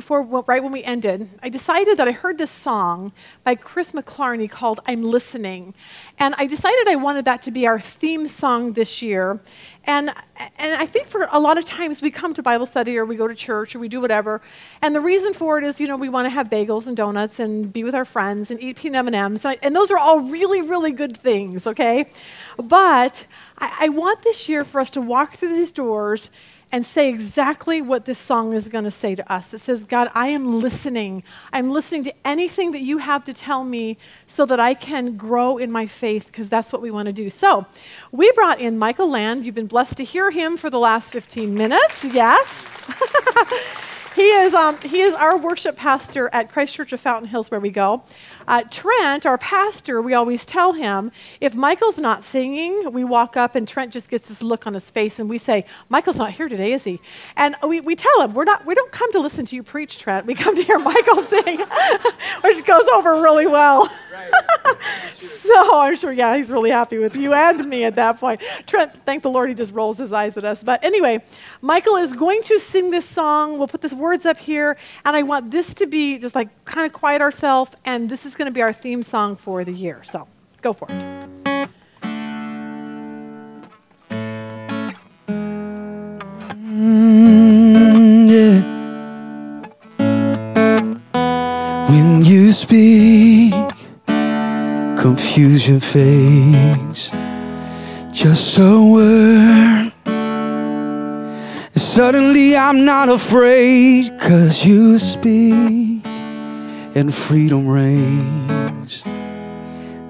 before, right when we ended, I decided that I heard this song by Chris McClarney called I'm Listening. And I decided I wanted that to be our theme song this year. And I think for a lot of times we come to Bible study or we go to church or we do whatever. And the reason for it is, you know, we want to have bagels and donuts and be with our friends and eat peanut M&Ms. And those are all really, really good things, okay? But I want this year for us to walk through these doors and say exactly what this song is going to say to us. It says, God, I am listening. I'm listening to anything that you have to tell me so that I can grow in my faith, because that's what we want to do. So we brought in Michael Land. You've been blessed to hear him for the last 15 minutes. Yes. He is our worship pastor at Christ Church of Fountain Hills, where we go. Trent, our pastor, we always tell him, if Michael's not singing, we walk up and Trent just gets this look on his face, and we say, Michael's not here today, is he? And we tell him, we don't come to listen to you preach, Trent. We come to hear Michael sing, which goes over really well. Right. So I'm sure, yeah, he's really happy with you and me at that point. Trent, thank the Lord, he just rolls his eyes at us. But anyway, Michael is going to sing this song. We'll put this words up here, and I want this to be just like kind of quiet ourselves, and this is going to be our theme song for the year. So go for it. When you speak, confusion fades, just a word. Suddenly I'm not afraid, 'cause you speak and freedom reigns.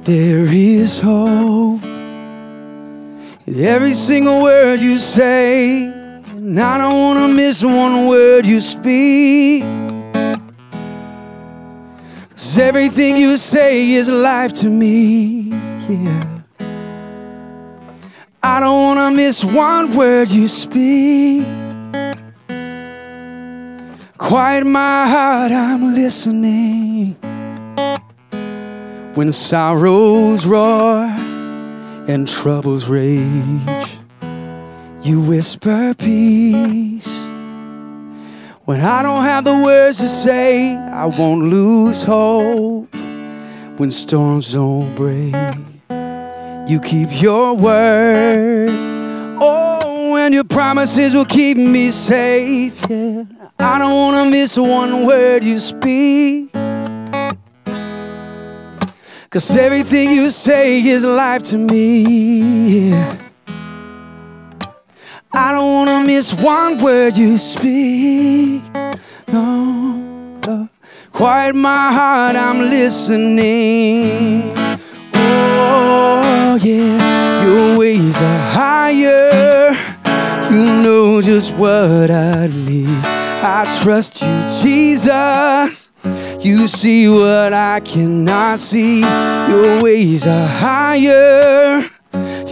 There is hope in every single word you say, and I don't wanna miss one word you speak, 'cause everything you say is life to me, yeah. I don't wanna miss one word you speak. Quiet my heart, I'm listening. When sorrows roar and troubles rage, you whisper peace. When I don't have the words to say, I won't lose hope. When storms don't break, you keep your word. Oh, and your promises will keep me safe, yeah. I don't wanna miss one word you speak, 'cause everything you say is life to me, yeah. I don't wanna miss one word you speak, no, no. Quiet my heart, I'm listening. Oh, yeah, your ways are higher. You know just what I need. I trust you, Jesus. You see what I cannot see. Your ways are higher.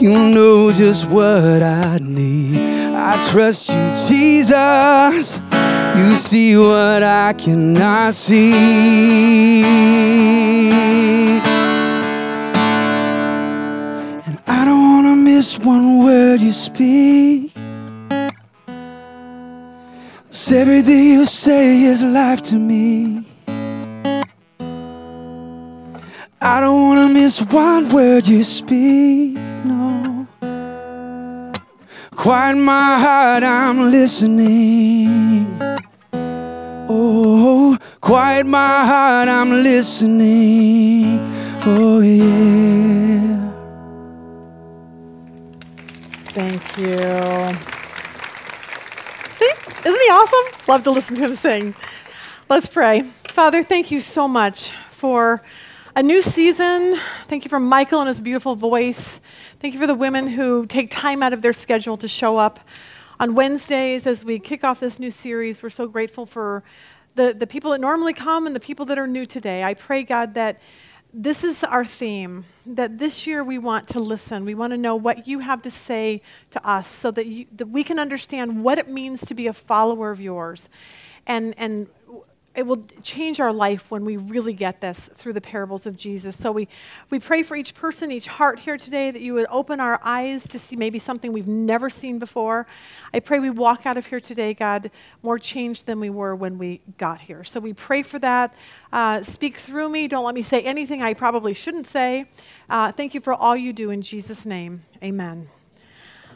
You know just what I need. I trust you, Jesus. You see what I cannot see. I don't wanna miss one word you speak, 'cause everything you say is life to me. I don't wanna miss one word you speak, no. Quiet my heart, I'm listening. Oh, quiet my heart, I'm listening. Oh, yeah. Thank you. See, isn't he awesome? Love to listen to him sing. Let's pray. Father, thank you so much for a new season. Thank you for Michael and his beautiful voice. Thank you for the women who take time out of their schedule to show up on Wednesdays as we kick off this new series. We're so grateful for the people that normally come and the people that are new today. I pray, God, that this is our theme, that this year we want to listen. We want to know what you have to say to us so that, that we can understand what it means to be a follower of yours. And it will change our life when we really get this through the parables of Jesus. So we pray for each person, each heart here today, that you would open our eyes to see maybe something we've never seen before. I pray we walk out of here today, God, more changed than we were when we got here. So we pray for that. Speak through me. Don't let me say anything I probably shouldn't say. Thank you for all you do in Jesus' name. Amen.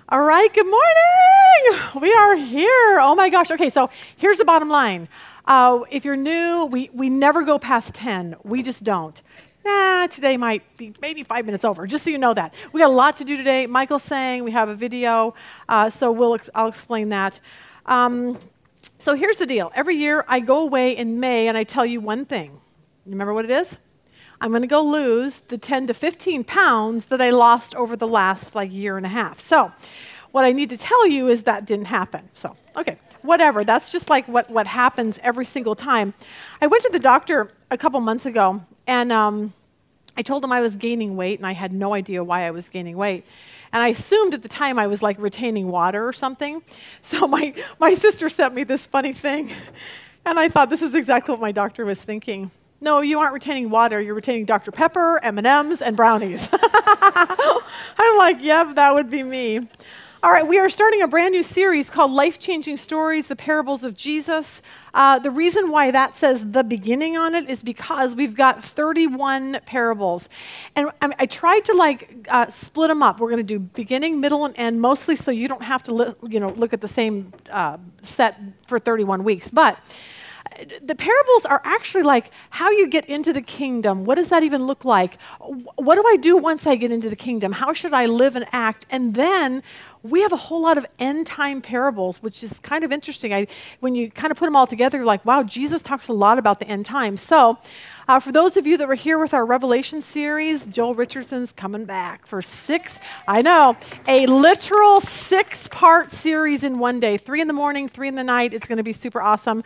All right, good morning. We are here. Oh, my gosh. Okay, so here's the bottom line. If you're new, we never go past 10. We just don't. Today might be maybe 5 minutes over, just so you know that. We got a lot to do today. Michael's saying we have a video, so I'll explain that. So here's the deal. Every year I go away in May, and I tell you one thing. You remember what it is? I'm going to go lose the 10 to 15 pounds that I lost over the last year and a half. So what I need to tell you is that didn't happen. So, okay, whatever. That's just what happens every single time. I went to the doctor a couple months ago, and I told him I was gaining weight, and I had no idea why I was gaining weight. And I assumed at the time I was retaining water or something. So my sister sent me this funny thing, and I thought this is exactly what my doctor was thinking. No, you aren't retaining water. You're retaining Dr. Pepper, M&Ms, and brownies. I'm like, yep, that would be me. All right, we are starting a brand new series called Life-Changing Stories, The Parables of Jesus. The reason why that says the beginning on it is because we've got 31 parables. And I tried to split them up. We're going to do beginning, middle, and end, mostly so you don't have to look at the same set for 31 weeks. But the parables are actually how you get into the kingdom. What does that even look like? What do I do once I get into the kingdom? How should I live and act? And then we have a whole lot of end-time parables, which is kind of interesting. When you kind of put them all together, you're like, wow, Jesus talks a lot about the end time. So for those of you that were here with our Revelation series, Joel Richardson's coming back for a literal 6-part series in one day, 3 in the morning, 3 in the night. It's going to be super awesome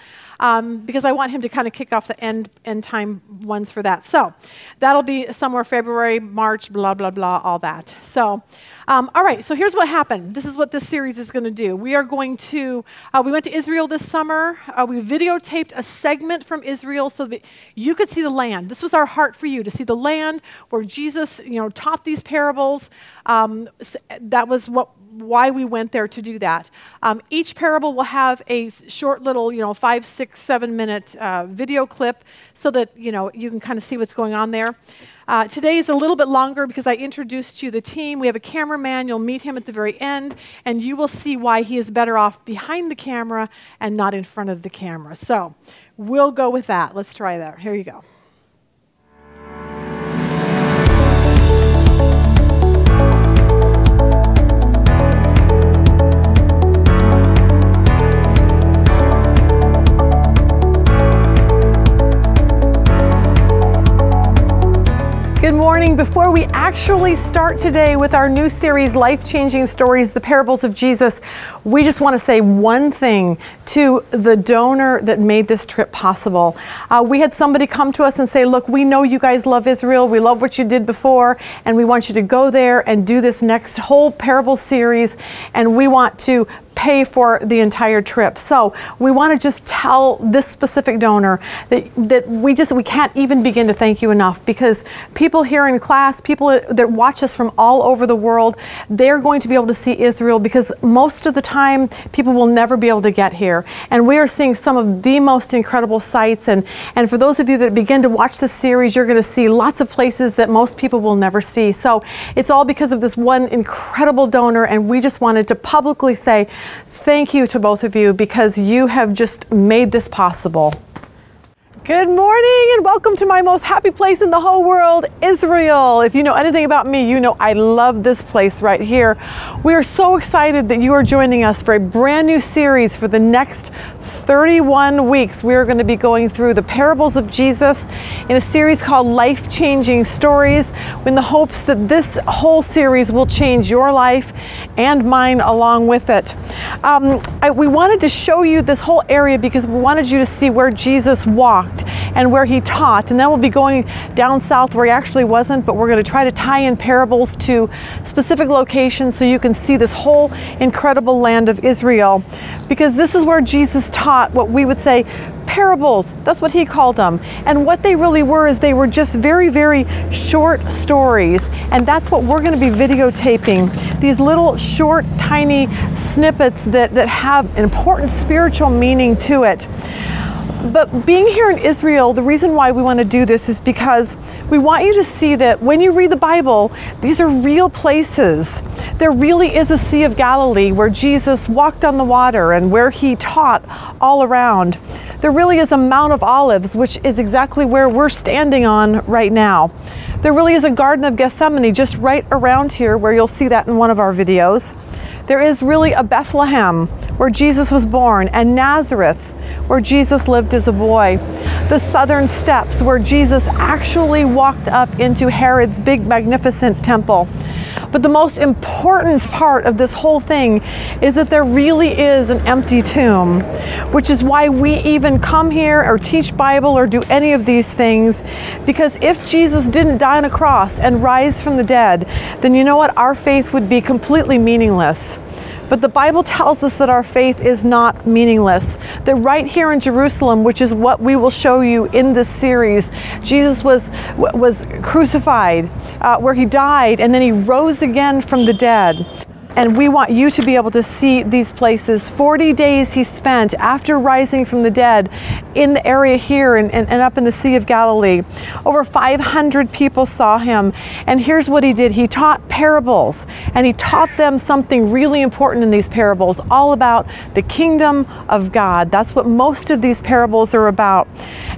because I want him to kind of kick off the end time ones for that. So that'll be somewhere February, March, blah, blah, blah, all that. So all right, so here's what happened. This is what this series is going to do. We are going to, we went to Israel this summer. We videotaped a segment from Israel so that you could see the land. This was our heart for you, to see the land where Jesus, taught these parables. That was why we went there to do that. Each parable will have a short little, 5, 6, 7 minute video clip so that, you can kind of see what's going on there. Today is a little bit longer because I introduced you the team. We have a cameraman. You'll meet him at the very end, and you will see why he is better off behind the camera and not in front of the camera. So we'll go with that. Let's try that. Here you go. Good morning. Before we actually start today with our new series, Life-Changing Stories, The Parables of Jesus, we just want to say one thing to the donor that made this trip possible. We had somebody come to us and say, look, we know you guys love Israel. We love what you did before, and we want you to go there and do this next whole parable series, and we want to pay for the entire trip. So we want to just tell this specific donor that we can't even begin to thank you enough, because people here in class, people that watch us from all over the world, they're going to be able to see Israel, because most of the time people will never be able to get here. And we are seeing some of the most incredible sights. And for those of you that begin to watch this series, you're going to see lots of places that most people will never see. So it's all because of this one incredible donor, and we just wanted to publicly say, thank you to both of you, because you have just made this possible. Good morning and welcome to my most happy place in the whole world, Israel. If you know anything about me, you know I love this place right here. We are so excited that you are joining us for a brand new series for the next 31 weeks. We are going to be going through the parables of Jesus in a series called Life-Changing Stories, in the hopes that this whole series will change your life and mine along with it. We wanted to show you this whole area because we wanted you to see where Jesus walked and where he taught. And then we'll be going down south where he actually wasn't, but we're going to try to tie in parables to specific locations so you can see this whole incredible land of Israel, because this is where Jesus taught what we would say parables. That's what he called them. And what they really were is they were just very, very short stories. And that's what we're going to be videotaping. These little short, tiny snippets that have an important spiritual meaning to it. But being here in Israel, the reason why we want to do this is because we want you to see that when you read the Bible, these are real places. There really is a Sea of Galilee where Jesus walked on the water and where he taught all around. There really is a Mount of Olives, which is exactly where we're standing on right now. There really is a Garden of Gethsemane just right around here, where you'll see that in one of our videos. There is really a Bethlehem where Jesus was born, and Nazareth where Jesus lived as a boy. The southern steps where Jesus actually walked up into Herod's big, magnificent temple. But the most important part of this whole thing is that there really is an empty tomb, which is why we even come here or teach Bible or do any of these things. Because if Jesus didn't die on a cross and rise from the dead, then you know what? Our faith would be completely meaningless. But the Bible tells us that our faith is not meaningless. That right here in Jerusalem, which is what we will show you in this series, Jesus was crucified, where he died, and then he rose again from the dead. And we want you to be able to see these places. 40 days he spent after rising from the dead in the area here and up in the Sea of Galilee. Over 500 people saw him. And here's what he did. He taught parables, and he taught them something really important in these parables, all about the kingdom of God. That's what most of these parables are about.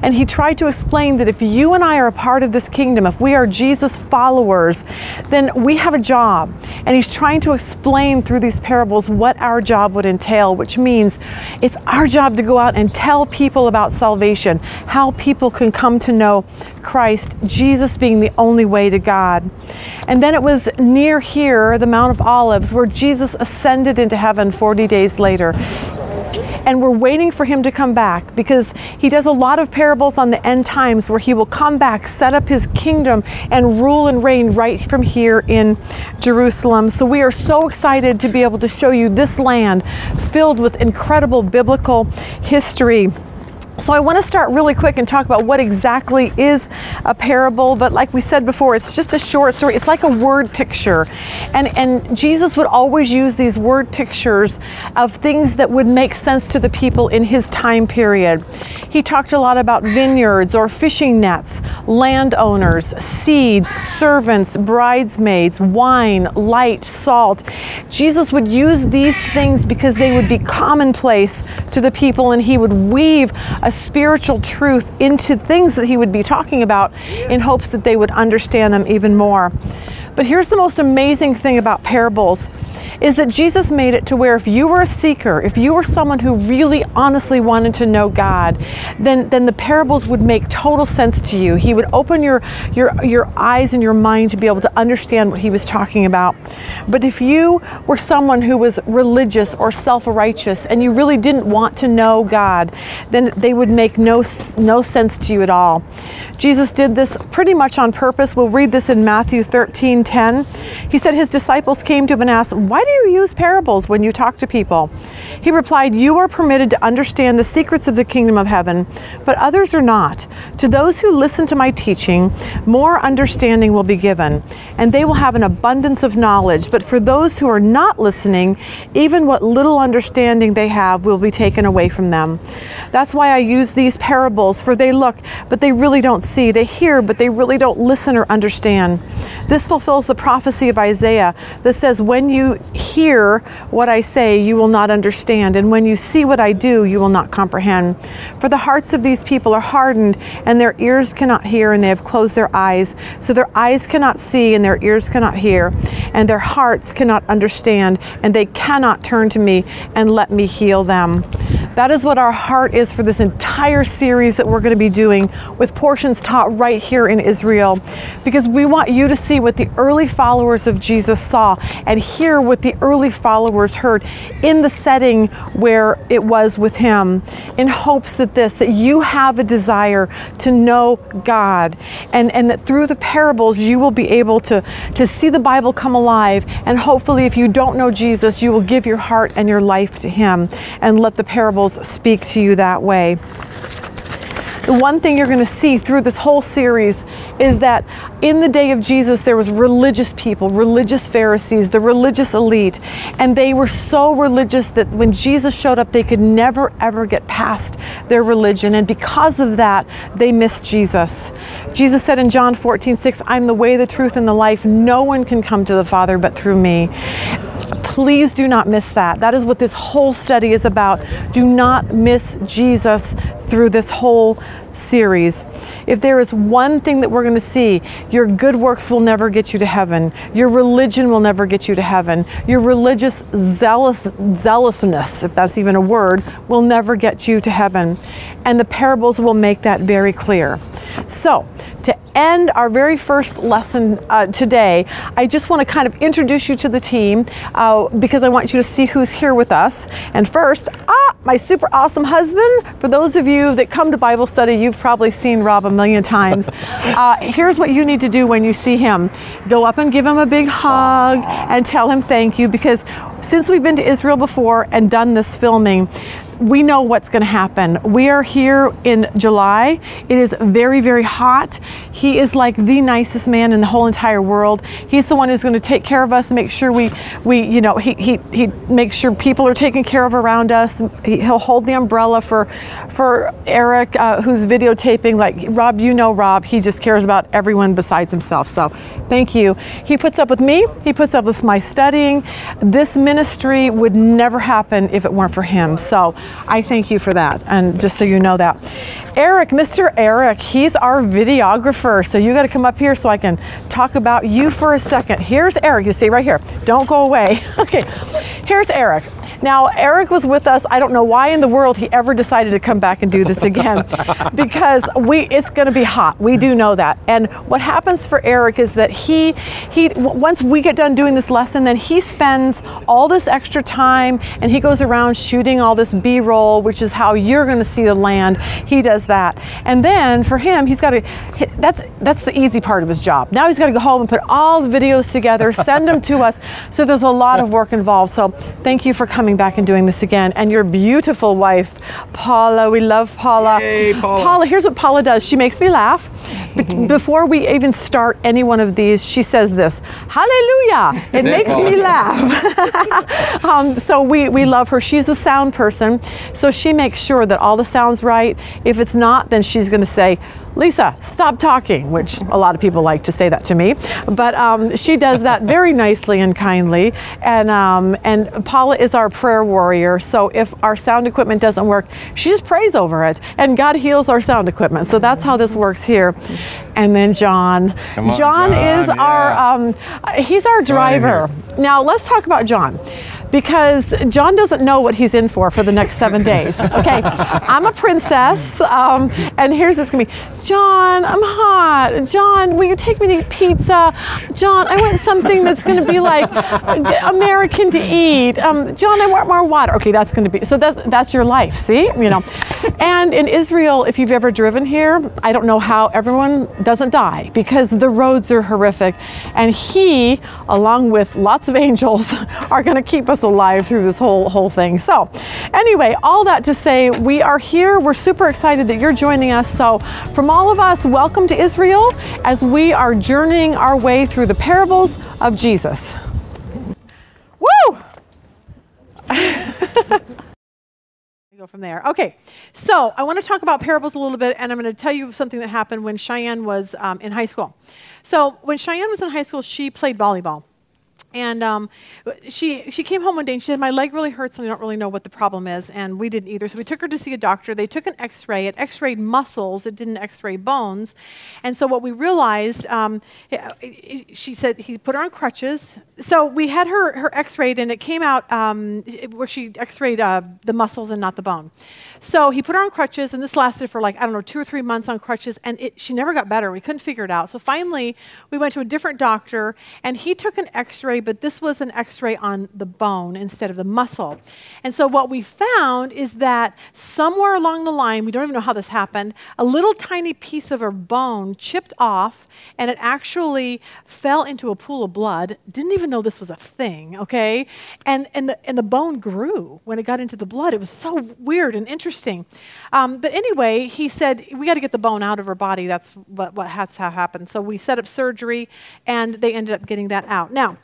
And he tried to explain that if you and I are a part of this kingdom, if we are Jesus' followers, then we have a job. And he's trying to explain through these parables what our job would entail, which means it's our job to go out and tell people about salvation, how people can come to know Christ, Jesus being the only way to God. And then it was near here, the Mount of Olives, where Jesus ascended into heaven 40 days later. And we're waiting for him to come back, because he does a lot of parables on the end times where he will come back, set up his kingdom, and rule and reign right from here in Jerusalem. So we are so excited to be able to show you this land filled with incredible biblical history. So I want to start really quick and talk about what exactly is a parable. But like we said before, it's just a short story. It's like a word picture. And Jesus would always use these word pictures of things that would make sense to the people in his time period. He talked a lot about vineyards or fishing nets, landowners, seeds, servants, bridesmaids, wine, light, salt. Jesus would use these things because they would be commonplace to the people, and he would weave a spiritual truth into things that he would be talking about in hopes that they would understand them even more. But here's the most amazing thing about parables, is that Jesus made it to where if you were a seeker, if you were someone who really honestly wanted to know God, then the parables would make total sense to you. He would open your eyes and your mind to be able to understand what he was talking about. But if you were someone who was religious or self-righteous and you really didn't want to know God, then they would make no sense to you at all. Jesus did this pretty much on purpose. We'll read this in Matthew 13:10. He said his disciples came to him and asked, "Why do you use parables when you talk to people?" He replied, "You are permitted to understand the secrets of the kingdom of heaven, but others are not. To those who listen to my teaching, more understanding will be given, and they will have an abundance of knowledge. But for those who are not listening, even what little understanding they have will be taken away from them. That's why I use these parables, for they look, but they really don't see. They hear, but they really don't listen or understand. This fulfills the prophecy of Isaiah that says, 'When you hear what I say, you will not understand, and when you see what I do, you will not comprehend. For the hearts of these people are hardened, and their ears cannot hear, and they have closed their eyes. So their eyes cannot see, and their ears cannot hear, and their hearts cannot understand, and they cannot turn to me and let me heal them.'" That is what our heart is for this entire series that we're going to be doing, with portions taught right here in Israel, because we want you to see what the early followers of Jesus saw and hear what the early followers heard in the setting where it was with him, in hopes that that you have a desire to know God, and that through the parables you will be able to see the Bible come alive, and hopefully if you don't know Jesus, you will give your heart and your life to him and let the parables speak to you that way. The one thing you're going to see through this whole series is that in the day of Jesus, there was religious people, religious Pharisees, the religious elite, and they were so religious that when Jesus showed up, they could never, ever get past their religion. And because of that, they missed Jesus. Jesus said in John 14:6, "I'm the way, the truth, and the life. No one can come to the Father but through me." Please do not miss that. That is what this whole study is about. Do not miss Jesus through this whole series. If there is one thing that we're going to see, your good works will never get you to heaven. Your religion will never get you to heaven. Your religious zealousness, if that's even a word, will never get you to heaven. And the parables will make that very clear. So, to end our very first lesson today, I just want to kind of introduce you to the team because I want you to see who's here with us. And first, my super awesome husband. For those of you that come to Bible study, you've probably seen Rob a million times. Here's what you need to do when you see him. Go up and give him a big hug and tell him thank you, because since we've been to Israel before and done this filming, we know what's going to happen. We are here in July. It is very, very hot. He is like the nicest man in the whole entire world. He's the one who's going to take care of us and make sure he makes sure people are taken care of around us. He'll hold the umbrella for Eric, who's videotaping. Like Rob, he just cares about everyone besides himself. So thank you. He puts up with me. He puts up with my studying. This ministry would never happen if it weren't for him. So I thank you for that, and just so you know that. Eric, Mr. Eric, he's our videographer, so you got to come up here so I can talk about you for a second. Here's Eric, you see right here. Don't go away. Okay, here's Eric. Now, Eric was with us. I don't know why in the world he ever decided to come back and do this again, because it's going to be hot. We do know that. And what happens for Eric is that he once we get done doing this lesson, then he spends all this extra time and he goes around shooting all this B-roll, which is how you're going to see the land. He does that. And then for him, he's got to, that's the easy part of his job. Now he's got to go home and put all the videos together, send them to us. So there's a lot of work involved. So thank you for coming back and doing this again. And your beautiful wife, Paula. We love Paula. Yay, Paula. Paula, here's what Paula does. She makes me laugh. But before we even start any one of these, she says this, hallelujah, it makes me laugh. So we love her. She's a sound person. So she makes sure that all the sound's right. If it's not, then she's going to say, Lisa, stop talking, which a lot of people like to say that to me. But she does that very nicely and kindly. And Paula is our prayer warrior. So if our sound equipment doesn't work, she just prays over it. And God heals our sound equipment. So that's how this works here. And then John. Come on, John is he's our driver. Now let's talk about John, because John doesn't know what he's in for the next 7 days. Okay, I'm a princess, and here's this gonna be, John, I'm hot. John, will you take me to eat pizza? John, I want something that's gonna be like American to eat. John, I want more water. Okay, that's gonna be, so that's your life, see? You know. And in Israel, if you've ever driven here, I don't know how everyone doesn't die, because the roads are horrific. And he, along with lots of angels, are gonna keep us alive through this whole thing. So anyway, all that to say, we are here. We're super excited that you're joining us. So from all of us, welcome to Israel as we are journeying our way through the parables of Jesus. Woo! Go from there. Okay, so I want to talk about parables a little bit, and I'm going to tell you something that happened when Cheyenne was in high school. So when Cheyenne was in high school, she played volleyball. And she came home one day and she said, my leg really hurts and I don't really know what the problem is. And we didn't either. So we took her to see a doctor. They took an x-ray. It x-rayed muscles. It didn't x-ray bones. And so what we realized, she said he put her on crutches. So we had her x-rayed, and it came out where she x-rayed the muscles and not the bone. So he put her on crutches, and this lasted for like, I don't know, 2 or 3 months on crutches. And she never got better. We couldn't figure it out. So finally, we went to a different doctor, and he took an x-ray x-ray, but this was an x-ray on the bone instead of the muscle. And so what we found is that somewhere along the line, we don't even know how this happened, a little tiny piece of her bone chipped off, and it actually fell into a pool of blood. Didn't even know this was a thing, okay? And the bone grew when it got into the blood. It was so weird and interesting. But anyway, he said, we got to get the bone out of her body. That's what has happened. So we set up surgery, and they ended up getting that out. Now,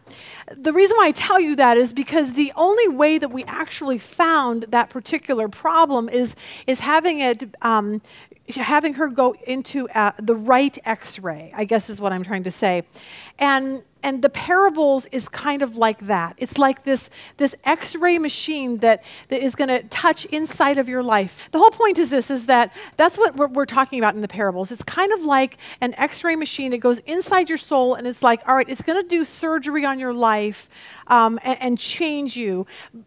the reason why I tell you that is because the only way that we actually found that particular problem is having it having her go into the right x-ray, I guess is what I'm trying to say. And the parables is kind of like that. It's like this x-ray machine that is going to touch inside of your life. The whole point is this, is that that's what we're talking about in the parables. It's kind of like an x-ray machine that goes inside your soul, and it's like, all right, it's going to do surgery on your life and change you.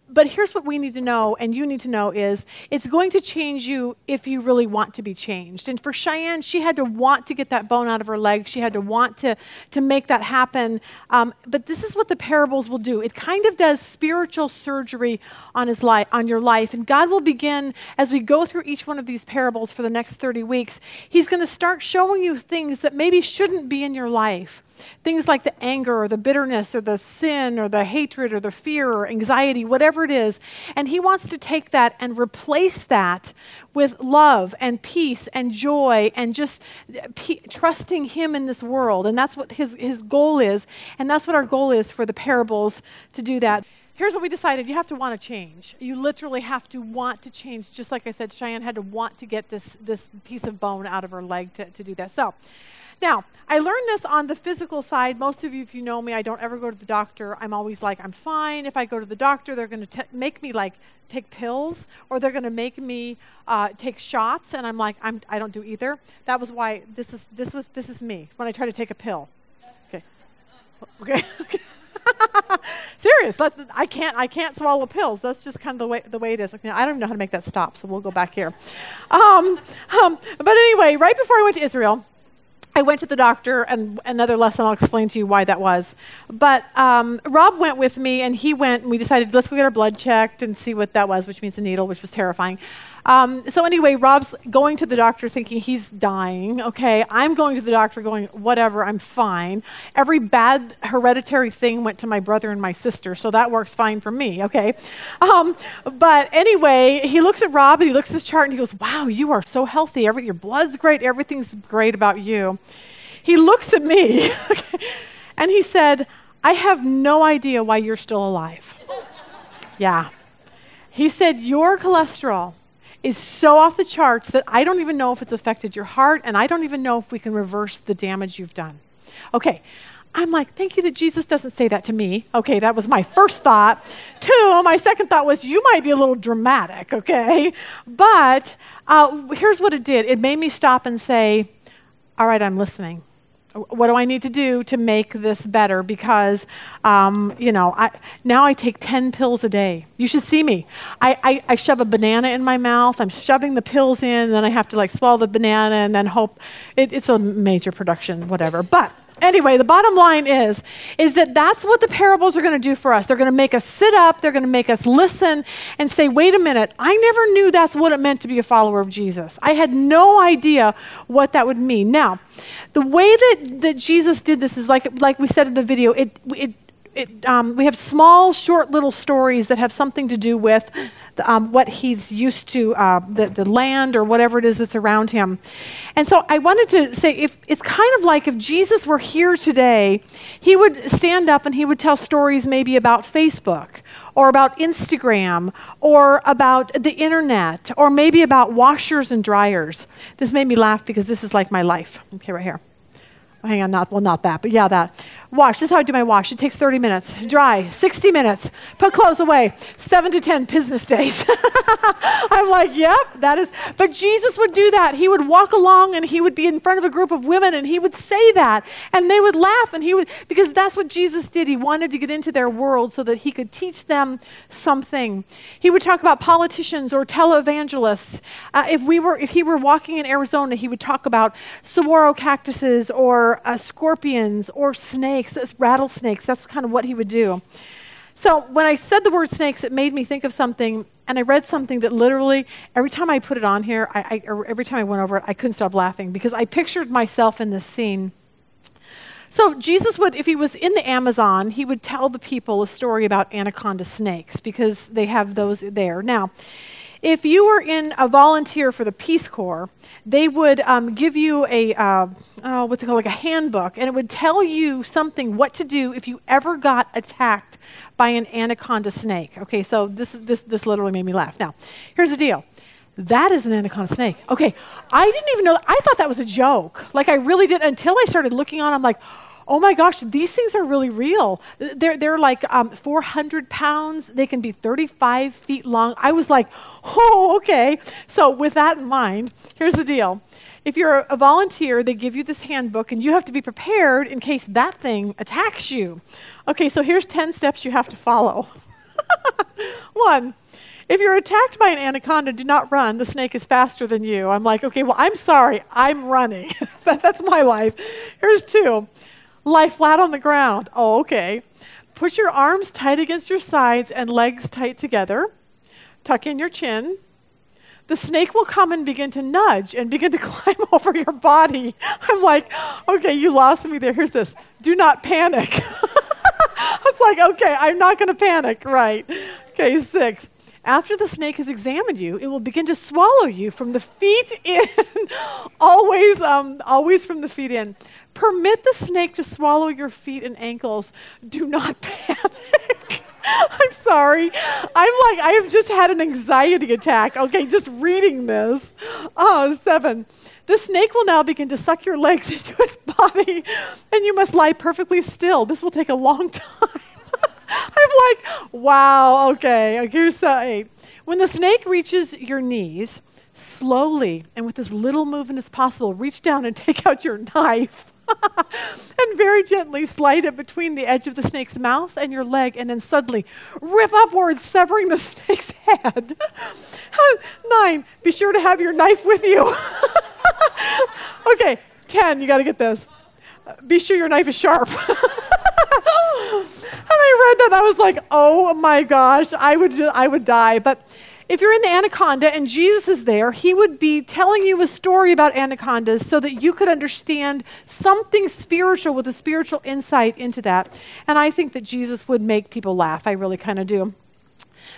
But here's what we need to know, and you need to know, is it's going to change you if you really want to be changed. And for Cheyenne, she had to want to get that bone out of her leg. She had to want to make that happen. But this is what the parables will do. It kind of does spiritual surgery on your life. And God will begin, as we go through each one of these parables for the next 30 weeks, he's going to start showing you things that maybe shouldn't be in your life. Things like the anger or the bitterness or the sin or the hatred or the fear or anxiety, whatever it is. And he wants to take that and replace that with love and peace and joy and just trusting him in this world. And that's what his goal is. And that's what our goal is for the parables, to do that. Here's what we decided. You have to want to change. You literally have to want to change. Just like I said, Cheyenne had to want to get this piece of bone out of her leg to do that. So now, I learned this on the physical side. Most of you, if you know me, I don't ever go to the doctor. I'm always like, I'm fine. If I go to the doctor, they're going to make me like take pills, or they're going to make me take shots. And I'm like, I don't do either. That was why this is me when I try to take a pill. Okay. Serious. I can't swallow pills. That's just kind of the way it is. Okay, I don't even know how to make that stop, so we'll go back here. But anyway, right before I went to Israel, I went to the doctor, and another lesson I'll explain to you why that was. But Rob went with me, and he went, and we decided, let's go get our blood checked and see what that was, which means a needle, which was terrifying. So anyway, Rob's going to the doctor thinking he's dying, okay? I'm going to the doctor going, whatever, I'm fine. Every bad hereditary thing went to my brother and my sister, so that works fine for me, okay? But anyway, he looks at Rob, and he looks at his chart, and he goes, wow, you are so healthy. Your blood's great. Everything's great about you. He looks at me, okay, and he said, I have no idea why you're still alive. Yeah. He said, your cholesterol is so off the charts that I don't even know if it's affected your heart, and I don't even know if we can reverse the damage you've done. Okay. I'm like, thank you that Jesus doesn't say that to me. Okay, that was my first thought. Two, my second thought was, you might be a little dramatic, okay? But here's what it did. It made me stop and say, all right, I'm listening. What do I need to do to make this better? Because, now I take 10 pills a day. You should see me. I shove a banana in my mouth. I'm shoving the pills in, and then I have to swallow the banana and then hope. It's a major production, whatever. But anyway, the bottom line is that that's what the parables are going to do for us. They're going to make us sit up. They're going to make us listen and say, wait a minute, I never knew that's what it meant to be a follower of Jesus. I had no idea what that would mean. Now, the way that Jesus did this is like we said in the video, we have small, short little stories that have something to do with what he's used to, the land or whatever it is that's around him. And so I wanted to say, if it's kind of like if Jesus were here today, he would stand up and he would tell stories maybe about Facebook or about Instagram or about the internet or maybe about washers and dryers. This made me laugh because this is like my life. Okay, right here. Hang on, not that, but yeah, that. Wash, this is how I do my wash. It takes 30 minutes. Dry, 60 minutes. Put clothes away, 7 to 10 business days. I'm like, yep, that is. But Jesus would do that. He would walk along and he would be in front of a group of women and he would say that and they would laugh and because that's what Jesus did. He wanted to get into their world so that he could teach them something. He would talk about politicians or televangelists. If he were walking in Arizona, he would talk about saguaro cactuses or scorpions or snakes snakes, rattlesnakes. That's kind of what he would do. So when I said the word snakes, it made me think of something, and I read something that literally, every time I put it on here, every time I went over it, I couldn't stop laughing because I pictured myself in this scene. So Jesus would, if he was in the Amazon, he would tell the people a story about anaconda snakes because they have those there. Now, if you were in a volunteer for the Peace Corps, they would give you a, what's it called, like a handbook, and it would tell you something, what to do if you ever got attacked by an anaconda snake. Okay, so this literally made me laugh. Now, here's the deal. That is an anaconda snake. Okay, I didn't even know that. I thought that was a joke. Like, I really didn't, until I started looking on, I'm like, oh my gosh, these things are really real. They're like 400 pounds. They can be 35 feet long. I was like, oh, okay. So with that in mind, here's the deal. If you're a volunteer, they give you this handbook, and you have to be prepared in case that thing attacks you. Okay, so here's 10 steps you have to follow. 1. If you're attacked by an anaconda, do not run. The snake is faster than you. I'm like, okay, well, I'm sorry. I'm running. That's my life. Here's 2. Lie flat on the ground. Oh, okay. Put your arms tight against your sides and legs tight together. Tuck in your chin. The snake will come and begin to nudge and begin to climb over your body. I'm like, okay, you lost me there. Here's this. Do not panic. It's like, okay, I'm not going to panic. Right. Okay, 6. After the snake has examined you, it will begin to swallow you from the feet in, always from the feet in. Permit the snake to swallow your feet and ankles. Do not panic. I'm sorry. I'm like, I have just had an anxiety attack. Okay, just reading this. 7. The snake will now begin to suck your legs into its body, and you must lie perfectly still. This will take a long time. I'm like, wow, okay, here's 8. When the snake reaches your knees, slowly and with as little movement as possible, reach down and take out your knife. And very gently slide it between the edge of the snake's mouth and your leg, and then suddenly rip upwards, severing the snake's head. 9, be sure to have your knife with you. Okay, 10, you got to get this. Be sure your knife is sharp. And I read that, I was like, oh my gosh, I would die. But if you're in the anaconda and Jesus is there, he would be telling you a story about anacondas so that you could understand something spiritual with a spiritual insight into that. And I think that Jesus would make people laugh. I really kind of do.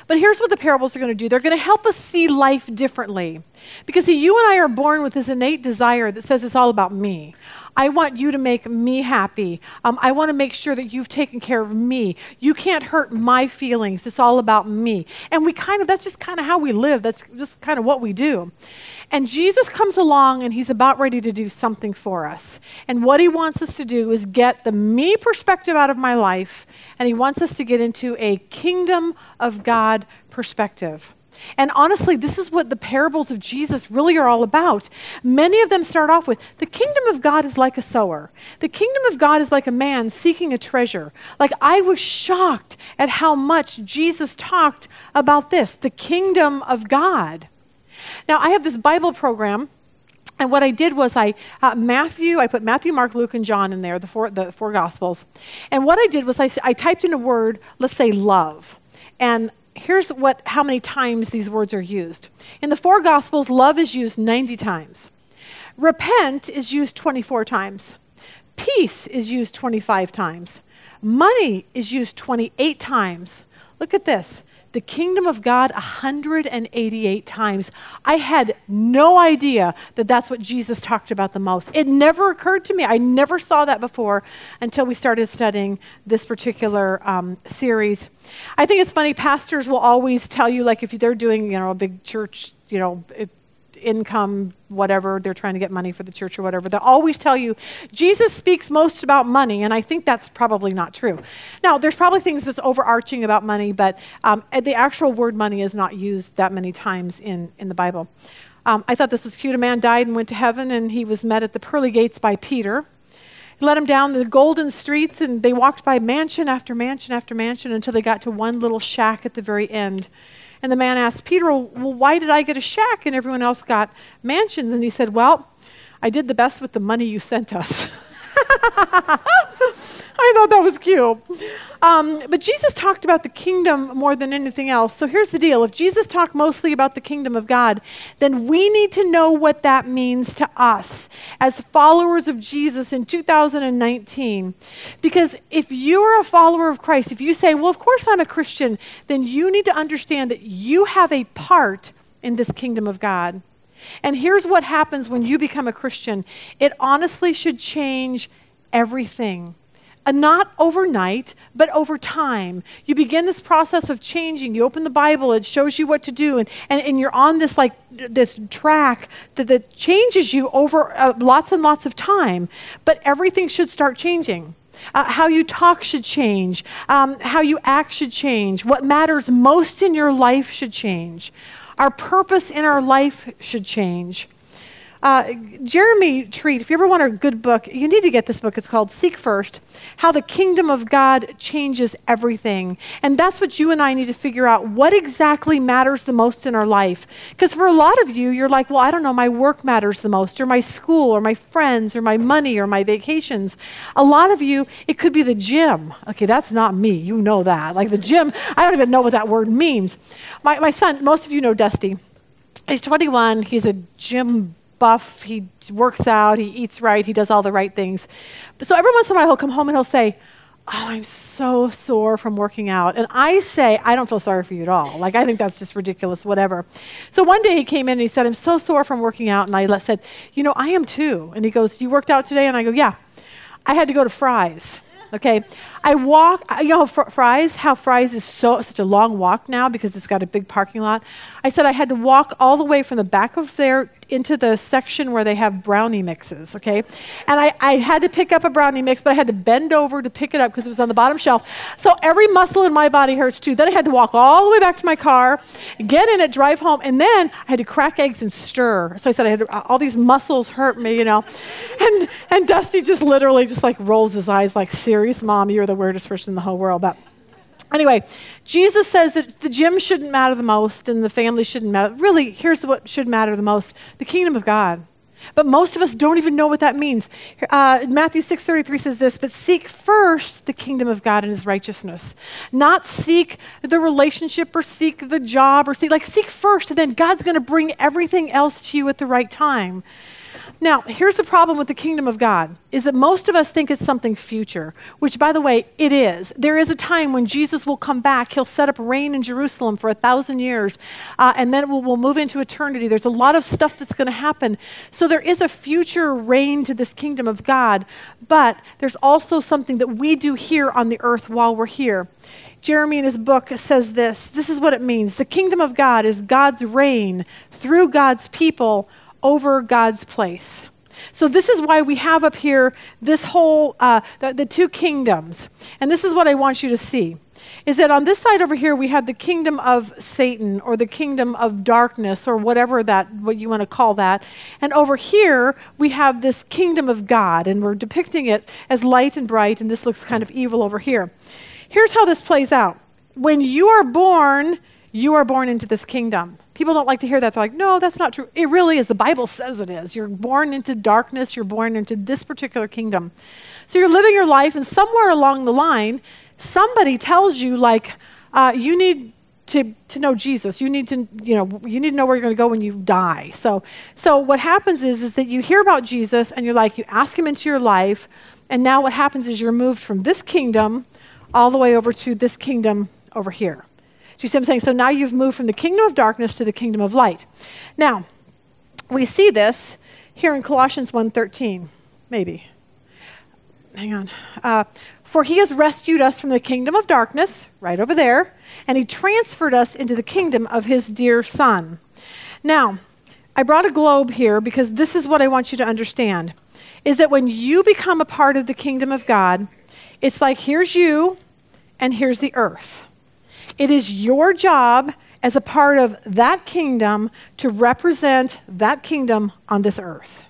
But here's what the parables are going to do. They're going to help us see life differently. Because see, you and I are born with this innate desire that says it's all about me. I want you to make me happy. I want to make sure that you've taken care of me. You can't hurt my feelings. It's all about me. And we kind of, that's just kind of how we live. That's just kind of what we do. And Jesus comes along and he's about ready to do something for us. And what he wants us to do is get the me perspective out of my life. And he wants us to get into a kingdom of God perspective. And honestly, this is what the parables of Jesus really are all about. Many of them start off with, the kingdom of God is like a sower. The kingdom of God is like a man seeking a treasure. Like, I was shocked at how much Jesus talked about this, the kingdom of God. Now, I have this Bible program. And what I did was I put Matthew, Mark, Luke, and John in there, the four Gospels. And what I did was I typed in a word, let's say love. And here's how many times these words are used. In the four Gospels, love is used 90 times. Repent is used 24 times. Peace is used 25 times. Money is used 28 times. Look at this. The kingdom of God 188 times. I had no idea that that's what Jesus talked about the most. It never occurred to me. I never saw that before until we started studying this particular series. I think it's funny, pastors will always tell you, like, if they're doing, a big church, income, whatever, they're trying to get money for the church or whatever, they'll always tell you, Jesus speaks most about money, and I think that's probably not true. Now, there's probably things that's overarching about money, but the actual word money is not used that many times in the Bible. I thought this was cute. A man died and went to heaven, and he was met at the pearly gates by Peter. He let him down the golden streets, and they walked by mansion after mansion after mansion until they got to one little shack at the very end. And the man asked Peter, well, why did I get a shack and everyone else got mansions? And he said, well, I did the best with the money you sent us. I thought that was cute. But Jesus talked about the kingdom more than anything else. So here's the deal. If Jesus talked mostly about the kingdom of God, then we need to know what that means to us as followers of Jesus in 2019. Because if you're a follower of Christ, if you say, well, of course I'm a Christian, then you need to understand that you have a part in this kingdom of God. And here's what happens when you become a Christian. It honestly should change everything. And not overnight, but over time. You begin this process of changing. You open the Bible, it shows you what to do, and you're on this like this track that changes you over lots and lots of time. But everything should start changing. How you talk should change. How you act should change. What matters most in your life should change. Our purpose in our life should change. Jeremy Treat, if you ever want a good book, you need to get this book. It's called Seek First, How the Kingdom of God Changes Everything. And that's what you and I need to figure out, what exactly matters the most in our life. Because for a lot of you, you're like, well, I don't know, my work matters the most, or my school, or my friends, or my money, or my vacations. A lot of you, it could be the gym. Okay, that's not me. You know that. Like the gym, I don't even know what that word means. My son, most of you know Dusty. He's 21. He's a gym buff, he works out, he eats right, he does all the right things. But so every once in a while he'll come home and he'll say, oh, I'm so sore from working out. And I say, I don't feel sorry for you at all. Like, I think that's just ridiculous, whatever. So one day he came in and he said, I'm so sore from working out. And I said, you know, I am too. And he goes, you worked out today? And I go, yeah. I had to go to Fry's. Okay, you know Fry's, how Fry's is such a long walk now because it's got a big parking lot. I said I had to walk all the way from the back of there into the section where they have brownie mixes, okay? And I had to pick up a brownie mix, but I had to bend over to pick it up because it was on the bottom shelf. So every muscle in my body hurts too. Then I had to walk all the way back to my car, get in it, drive home, and then I had to crack eggs and stir. So I said I had to, all these muscles hurt me, you know? And Dusty just literally just like rolls his eyes like, seriously? Mom, you're the weirdest person in the whole world. But anyway, Jesus says that the gym shouldn't matter the most and the family shouldn't matter. Really, here's what should matter the most, the kingdom of God. But most of us don't even know what that means. Matthew 6:33 says this, but seek first the kingdom of God and his righteousness. Not seek the relationship or seek the job or seek first, and then God's going to bring everything else to you at the right time. Now, here's the problem with the kingdom of God, is that most of us think it's something future, which, by the way, it is. There is a time when Jesus will come back. He'll set up reign in Jerusalem for 1,000 years, and then we'll move into eternity. There's a lot of stuff that's going to happen. So there is a future reign to this kingdom of God, but there's also something that we do here on the earth while we're here. Jeremy in his book says this. This is what it means. The kingdom of God is God's reign through God's people over God's place. So this is why we have up here this whole, the two kingdoms. And this is what I want you to see, is that on this side over here, we have the kingdom of Satan or the kingdom of darkness or whatever that, what you want to call that. And over here, we have this kingdom of God, and we're depicting it as light and bright, and this looks kind of evil over here. Here's how this plays out. When you are born into this kingdom. People don't like to hear that. They're like, no, that's not true. It really is. The Bible says it is. You're born into darkness. You're born into this particular kingdom. So you're living your life, and somewhere along the line, somebody tells you, like, you need to know Jesus. You need to know where you're going to go when you die. So what happens is that you hear about Jesus, and you're like, you ask him into your life, and now what happens is you're moved from this kingdom all the way over to this kingdom over here. Do you see what I'm saying? So now you've moved from the kingdom of darkness to the kingdom of light. Now, we see this here in Colossians 1:13, maybe. Hang on. For he has rescued us from the kingdom of darkness, right over there, and he transferred us into the kingdom of his dear son. Now, I brought a globe here because this is what I want you to understand, is that when you become a part of the kingdom of God, it's like here's you and here's the earth. It is your job as a part of that kingdom to represent that kingdom on this earth.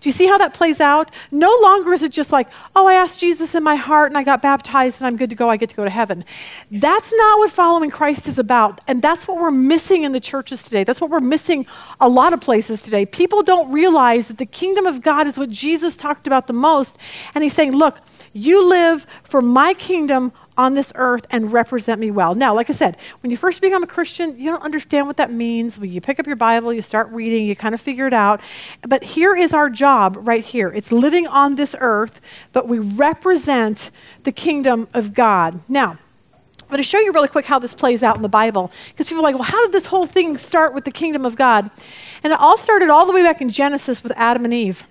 Do you see how that plays out? No longer is it just like, oh, I asked Jesus in my heart and I got baptized and I'm good to go. I get to go to heaven. That's not what following Christ is about. And that's what we're missing in the churches today. That's what we're missing a lot of places today. People don't realize that the kingdom of God is what Jesus talked about the most. And he's saying, look, you live for my kingdom on this earth and represent me well. Now, like I said, when you first become a Christian, you don't understand what that means. When you pick up your Bible, you start reading, you kind of figure it out. But here is our job right here. It's living on this earth, but we represent the kingdom of God. Now, I'm going to show you really quick how this plays out in the Bible, because people are like, well, how did this whole thing start with the kingdom of God? And it all started all the way back in Genesis with Adam and Eve.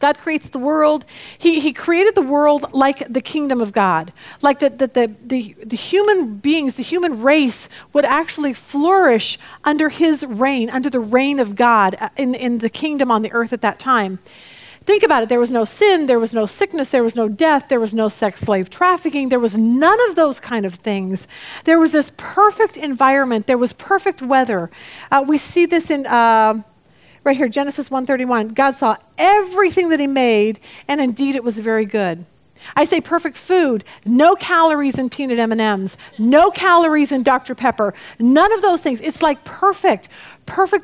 God creates the world. He created the world like the kingdom of God, like that the human beings, the human race would actually flourish under his reign, under the reign of God in the kingdom on the earth at that time. Think about it. There was no sin. There was no sickness. There was no death. There was no sex slave trafficking. There was none of those kind of things. There was this perfect environment. There was perfect weather. We see this in... right here, Genesis 1:31, God saw everything that he made, and indeed it was very good. I say perfect food, no calories in peanut M&Ms, no calories in Dr. Pepper, none of those things. It's like perfect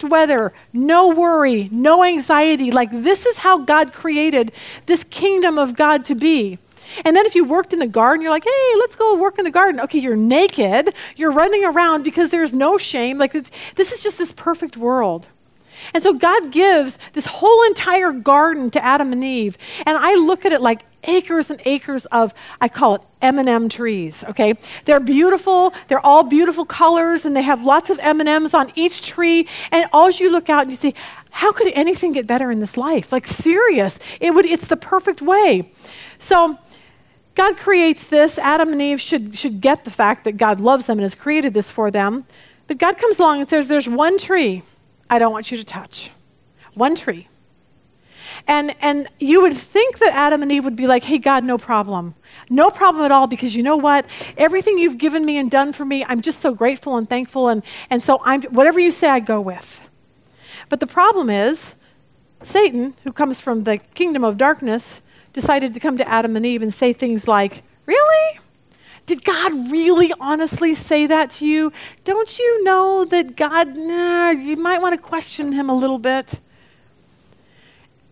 weather, no worry, no anxiety. Like this is how God created this kingdom of God to be. And then if you worked in the garden, you're like, hey, let's go work in the garden. Okay, you're naked, you're running around because there's no shame. Like this is just this perfect world. And so God gives this whole entire garden to Adam and Eve. And I look at it like acres and acres of, I call it M&M trees, okay? They're beautiful. They're all beautiful colors, and they have lots of M&Ms on each tree. And as you look out and you see, how could anything get better in this life? Like, serious. It's the perfect way. So God creates this. Adam and Eve should get the fact that God loves them and has created this for them. But God comes along and says, there's one tree I don't want you to touch. One tree. And you would think that Adam and Eve would be like, hey, God, no problem. No problem at all, because you know what? Everything you've given me and done for me, I'm just so grateful and thankful. And so whatever you say, I go with. But the problem is Satan, who comes from the kingdom of darkness, decided to come to Adam and Eve and say things like, really? Did God really honestly say that to you? Don't you know that God, you might want to question him a little bit.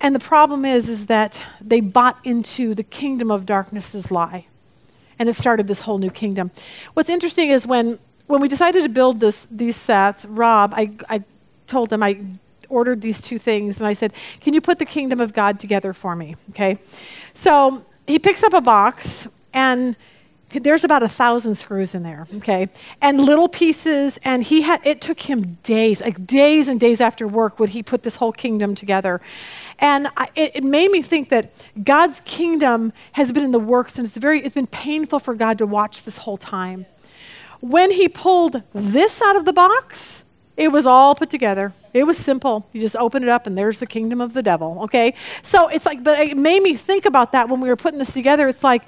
And the problem is that they bought into the kingdom of darkness's lie. And it started this whole new kingdom. What's interesting is when we decided to build these sets, Rob, I told him, I ordered these two things. And I said, can you put the kingdom of God together for me? Okay. So he picks up a box, and there's about 1,000 screws in there, okay? And little pieces, and it took him days, like days and days after work would he put this whole kingdom together. And it made me think that God's kingdom has been in the works, and it's been painful for God to watch this whole time. When he pulled this out of the box, it was all put together. It was simple. You just open it up and there's the kingdom of the devil, okay? So it's like, but it made me think about that when we were putting this together. It's like,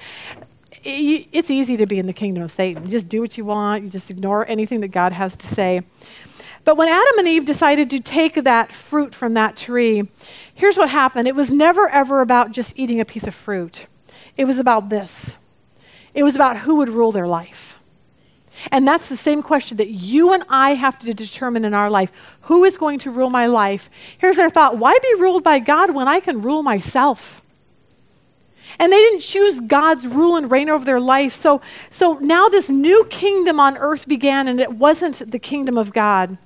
it's easy to be in the kingdom of Satan. You just do what you want. You just ignore anything that God has to say. But when Adam and Eve decided to take that fruit from that tree, here's what happened. It was never, ever about just eating a piece of fruit. It was about this. It was about who would rule their life. And that's the same question that you and I have to determine in our life. Who is going to rule my life? Here's their thought. Why be ruled by God when I can rule myself? And they didn't choose God's rule and reign over their life. So now this new kingdom on earth began, and it wasn't the kingdom of God.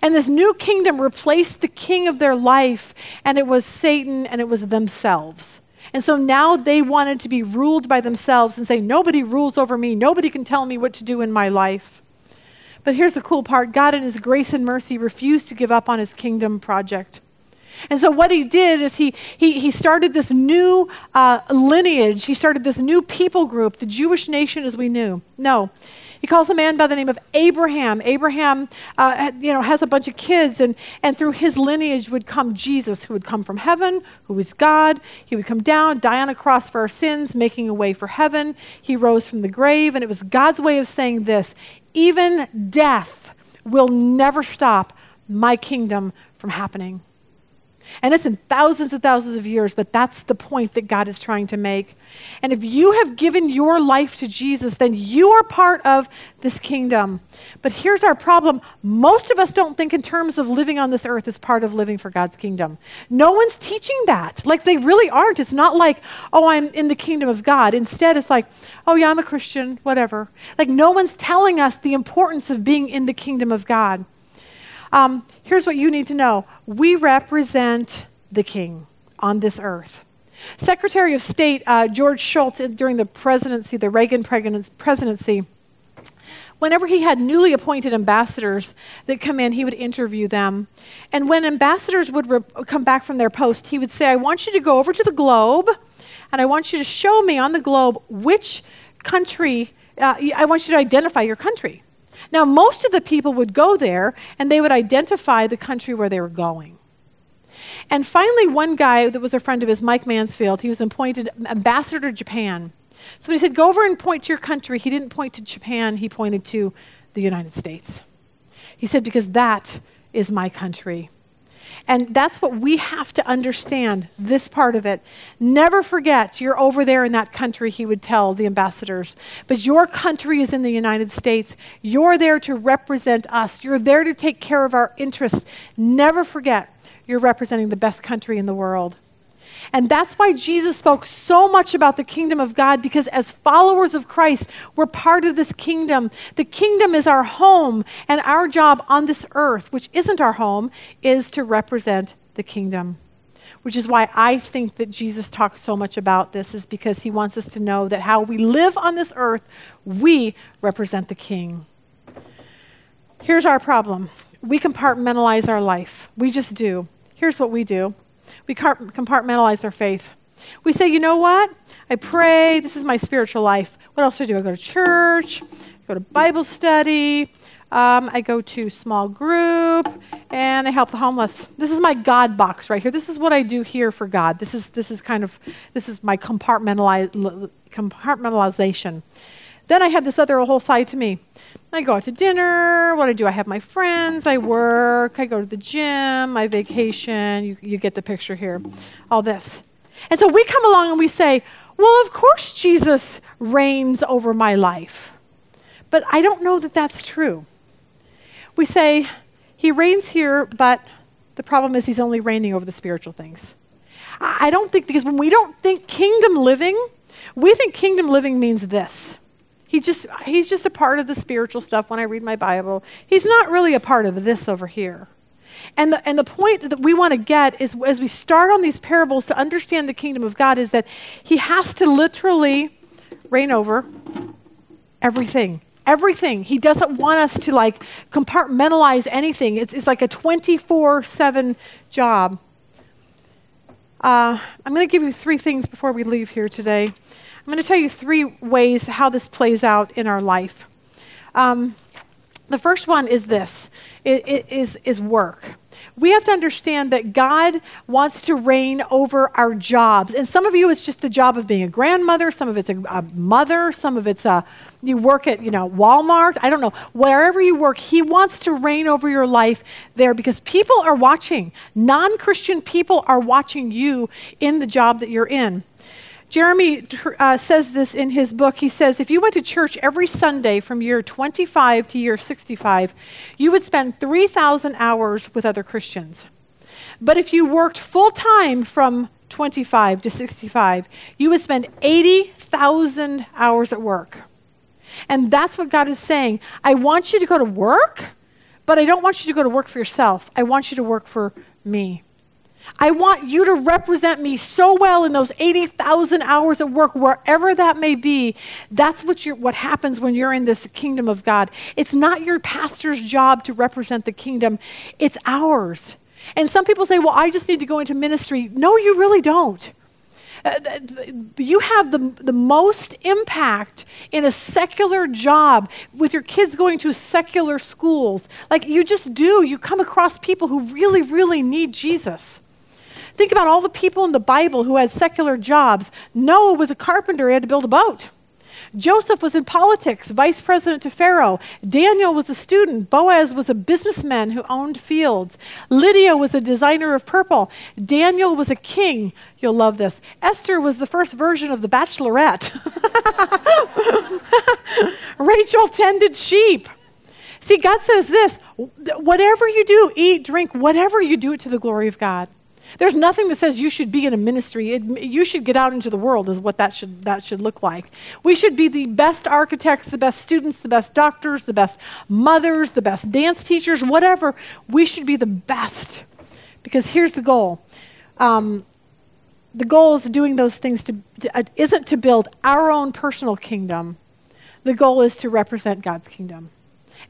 And this new kingdom replaced the king of their life, and it was Satan, and it was themselves. And so now they wanted to be ruled by themselves and say, nobody rules over me. Nobody can tell me what to do in my life. But here's the cool part. God in his grace and mercy refused to give up on his kingdom project. And so what he did is he started this new lineage. He started this new people group, the Jewish nation as we knew. No, he calls a man by the name of Abraham. Abraham has a bunch of kids, and through his lineage would come Jesus, who would come from heaven, who is God. He would come down, die on a cross for our sins, making a way for heaven. He rose from the grave, and it was God's way of saying this, even death will never stop my kingdom from happening. And it's been thousands and thousands of years, but that's the point that God is trying to make. And if you have given your life to Jesus, then you are part of this kingdom. But here's our problem. Most of us don't think in terms of living on this earth as part of living for God's kingdom. No one's teaching that. Like, they really aren't. It's not like, oh, I'm in the kingdom of God. Instead, it's like, oh, yeah, I'm a Christian, whatever. Like, no one's telling us the importance of being in the kingdom of God. Here's what you need to know. We represent the King on this earth. Secretary of State George Shultz, during the presidency, the Reagan presidency, whenever he had newly appointed ambassadors that come in, he would interview them. And when ambassadors would come back from their post, he would say, I want you to go over to the globe, and I want you to show me on the globe which country, I want you to identify your country. Now, most of the people would go there, and they would identify the country where they were going. And finally, one guy that was a friend of his, Mike Mansfield, he was appointed ambassador to Japan. So he said, go over and point to your country. He didn't point to Japan. He pointed to the United States. He said, because that is my country. And that's what we have to understand, this part of it. Never forget, you're over there in that country, he would tell the ambassadors. But your country is in the United States. You're there to represent us. You're there to take care of our interests. Never forget, you're representing the best country in the world. And that's why Jesus spoke so much about the kingdom of God, because as followers of Christ, we're part of this kingdom. The kingdom is our home, and our job on this earth, which isn't our home, is to represent the kingdom, which is why I think that Jesus talked so much about this, is because he wants us to know that how we live on this earth, we represent the King. Here's our problem. We compartmentalize our life. We just do. Here's what we do. We compartmentalize our faith. We say, you know what? I pray. This is my spiritual life. What else do? I go to church. I go to Bible study. I go to small group, and I help the homeless. This is my God box right here. This is what I do here for God. This is my compartmentalization. Then I have this other whole side to me. I go out to dinner. What do? I have my friends. I work. I go to the gym. I vacation. You get the picture here. All this. And so we come along and we say, well, of course Jesus reigns over my life. But I don't know that that's true. We say he reigns here, but the problem is he's only reigning over the spiritual things. I don't think, because when we don't think kingdom living, we think kingdom living means this. He's just a part of the spiritual stuff when I read my Bible. He's not really a part of this over here. And the point that we want to get is, as we start on these parables to understand the kingdom of God, is that he has to literally reign over everything. Everything. He doesn't want us to like compartmentalize anything. It's like a 24/7 job. I'm going to give you three things before we leave here today. I'm going to tell you three ways how this plays out in our life. The first one is this. It is work. We have to understand that God wants to reign over our jobs. And some of you, it's just the job of being a grandmother. Some of it's a mother. Some of it's you work at, Walmart. I don't know. Wherever you work, he wants to reign over your life there, because people are watching. Non-Christian people are watching you in the job that you're in. Jeremy says this in his book. He says, if you went to church every Sunday from year 25 to year 65, you would spend 3,000 hours with other Christians. But if you worked full time from 25 to 65, you would spend 80,000 hours at work. And that's what God is saying. I want you to go to work, but I don't want you to go to work for yourself. I want you to work for me. I want you to represent me so well in those 80,000 hours at work, wherever that may be. That's what happens when you're in this kingdom of God. It's not your pastor's job to represent the kingdom. It's ours. And some people say, well, I just need to go into ministry. No, you really don't. You have the most impact in a secular job with your kids going to secular schools. Like, you just do. You come across people who really, really need Jesus. Think about all the people in the Bible who had secular jobs. Noah was a carpenter. He had to build a boat. Joseph was in politics, vice president to Pharaoh. Daniel was a student. Boaz was a businessman who owned fields. Lydia was a designer of purple. Daniel was a king. You'll love this. Esther was the first version of The Bachelorette. Rachel tended sheep. See, God says this, whatever you do, eat, drink, whatever you do, it to the glory of God. There's nothing that says you should be in a ministry. You should get out into the world is what that should look like. We should be the best architects, the best students, the best doctors, the best mothers, the best dance teachers, whatever. We should be the best, because here's the goal. The goal is doing those things isn't to build our own personal kingdom. The goal is to represent God's kingdom.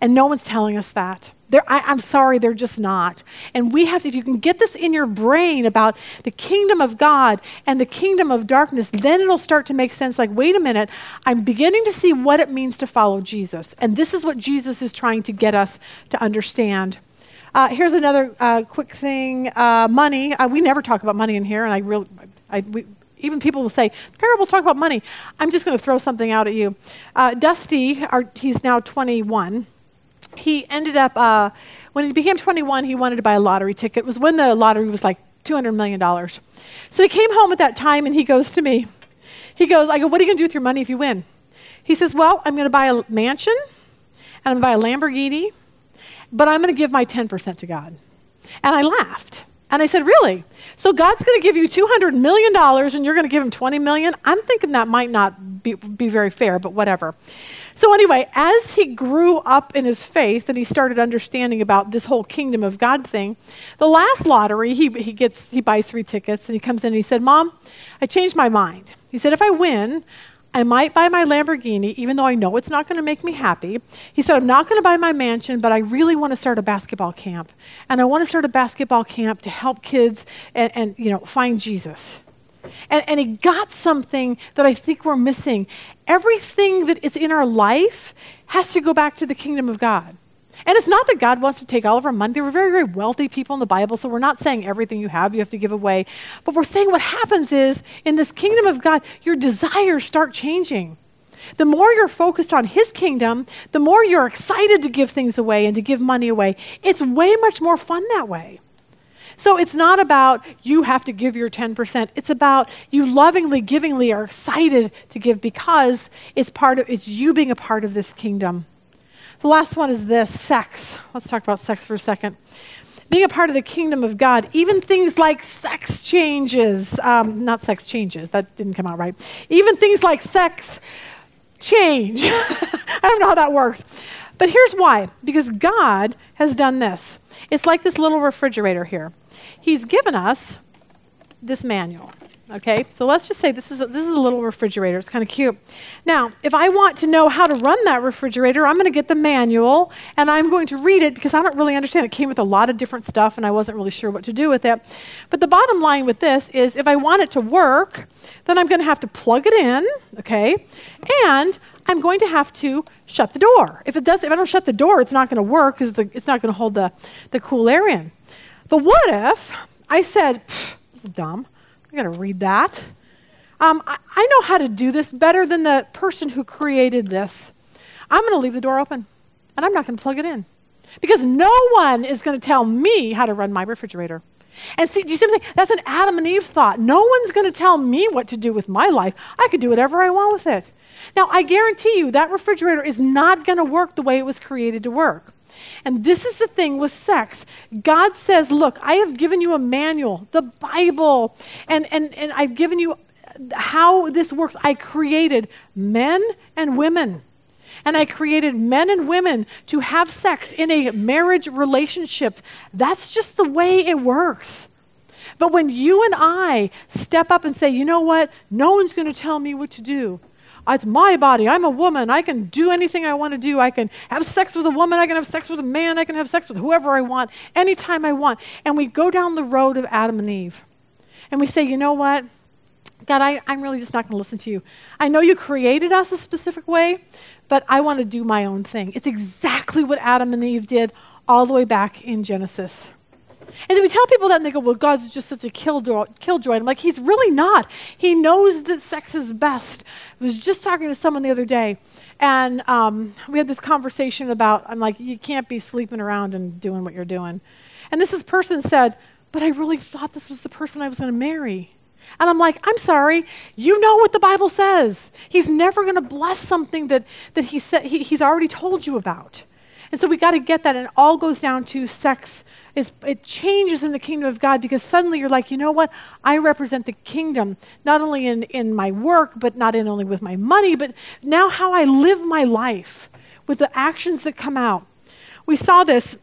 And no one's telling us that. I'm sorry, they're just not. And we have to, if you can get this in your brain about the kingdom of God and the kingdom of darkness, then it'll start to make sense. Like, wait a minute, I'm beginning to see what it means to follow Jesus. And this is what Jesus is trying to get us to understand. Here's another quick thing, money. We never talk about money in here, and even people will say, parables talk about money. I'm just going to throw something out at you. Dusty, he's now 21. He ended up, when he became 21, he wanted to buy a lottery ticket. It was when the lottery was like $200 million. So he came home at that time and he goes to me. He goes, I go, what are you going to do with your money if you win? He says, well, I'm going to buy a mansion and I'm going to buy a Lamborghini, but I'm going to give my 10% to God. And I laughed. And I said, really? So God's going to give you $200 million and you're going to give him $20 million? I'm thinking that might not be very fair, but whatever. So anyway, as he grew up in his faith and he started understanding about this whole kingdom of God thing, the last lottery, he buys 3 tickets and he comes in and he said, Mom, I changed my mind. He said, if I win, I might buy my Lamborghini, even though I know it's not going to make me happy. He said, I'm not going to buy my mansion, but I really want to start a basketball camp. And I want to start a basketball camp to help kids and find Jesus. And he got something that I think we're missing. Everything that is in our life has to go back to the kingdom of God. And it's not that God wants to take all of our money. They were very, very wealthy people in the Bible, so we're not saying everything you have to give away. But we're saying what happens is, in this kingdom of God, your desires start changing. The more you're focused on his kingdom, the more you're excited to give things away and to give money away. It's way much more fun that way. So it's not about you have to give your 10%. It's about you lovingly, givingly are excited to give because it's you being a part of this kingdom. The last one is this, sex. Let's talk about sex for a second. Being a part of the kingdom of God, even things like sex changes. Not sex changes. That didn't come out right. Even things like sex change. I don't know how that works. But here's why. Because God has done this. It's like this little refrigerator here. He's given us this manual. Okay, so let's just say this is a little refrigerator. It's kind of cute. Now, if I want to know how to run that refrigerator, I'm going to get the manual, and I'm going to read it because I don't really understand. It came with a lot of different stuff, and I wasn't really sure what to do with it. But the bottom line with this is if I want it to work, then I'm going to have to plug it in, okay, and I'm going to have to shut the door. If I don't shut the door, it's not going to work because it's not going to hold the cool air in. But what if I said, this is dumb. I gotta read that. I know how to do this better than the person who created this. I'm gonna leave the door open and I'm not gonna plug it in because no one is gonna tell me how to run my refrigerator. And see, do you see something? That's an Adam and Eve thought. No one's gonna tell me what to do with my life. I could do whatever I want with it. Now, I guarantee you that refrigerator is not gonna work the way it was created to work. And this is the thing with sex. God says, look, I have given you a manual, the Bible, and I've given you how this works. I created men and women. And I created men and women to have sex in a marriage relationship. That's just the way it works. But when you and I step up and say, you know what? No one's going to tell me what to do. It's my body. I'm a woman. I can do anything I want to do. I can have sex with a woman. I can have sex with a man. I can have sex with whoever I want, anytime I want. And we go down the road of Adam and Eve. And we say, you know what? God, I'm really just not going to listen to you. I know you created us a specific way, but I want to do my own thing. It's exactly what Adam and Eve did all the way back in Genesis. And then we tell people that and they go, well, God's just such a killjoy. And I'm like, he's really not. He knows that sex is best. I was just talking to someone the other day, and we had this conversation about, I'm like, you can't be sleeping around and doing what you're doing. And this person said, but I really thought this was the person I was going to marry. And I'm like, I'm sorry, you know what the Bible says. He's never going to bless something that he said he's already told you about. And so we got to get that, and it all goes down to sex. It changes in the kingdom of God, because suddenly you're like, you know what? I represent the kingdom, not only in my work, but not in only with my money, but now how I live my life with the actions that come out. We saw this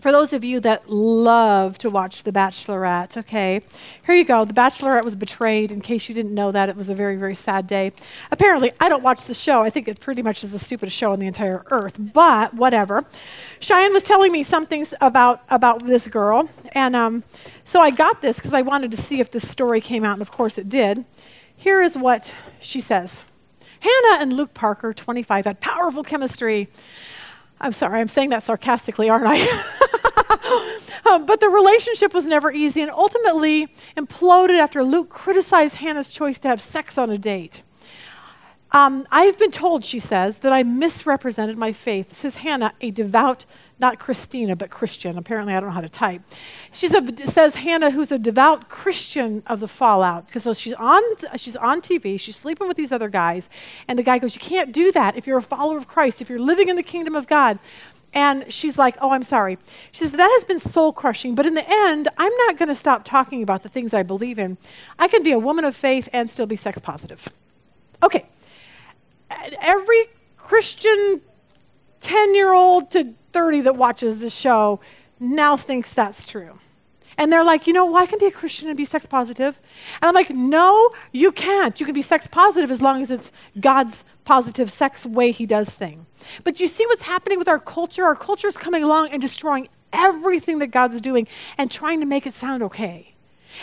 for those of you that love to watch The Bachelorette, okay, here you go. The Bachelorette was betrayed. In case you didn't know that, it was a very, very sad day. Apparently, I don't watch the show. I think it pretty much is the stupidest show on the entire earth, but whatever. Cheyenne was telling me something about this girl, and so I got this because I wanted to see if this story came out, and of course it did. Here is what she says. Hannah and Luke Parker, 25, had powerful chemistry. I'm sorry, I'm saying that sarcastically, aren't I? But the relationship was never easy and ultimately imploded after Luke criticized Hannah's choice to have sex on a date. I've been told, she says, that I misrepresented my faith. This is Hannah, a devout, not Christina, but Christian. Apparently, I don't know how to type. She says Hannah, who's a devout Christian of the fallout, because so she's on TV, she's sleeping with these other guys, and the guy goes, you can't do that if you're a follower of Christ, if you're living in the kingdom of God. And she's like, oh, I'm sorry. She says, that has been soul-crushing, but in the end, I'm not going to stop talking about the things I believe in. I can be a woman of faith and still be sex positive. Okay. Every Christian 10-year-old to 30 that watches this show now thinks that's true. And they're like, you know, well, I can be a Christian and be sex positive. And I'm like, no, you can't. You can be sex positive as long as it's God's positive sex way he does thing. But you see what's happening with our culture? Our culture is coming along and destroying everything that God's doing and trying to make it sound okay.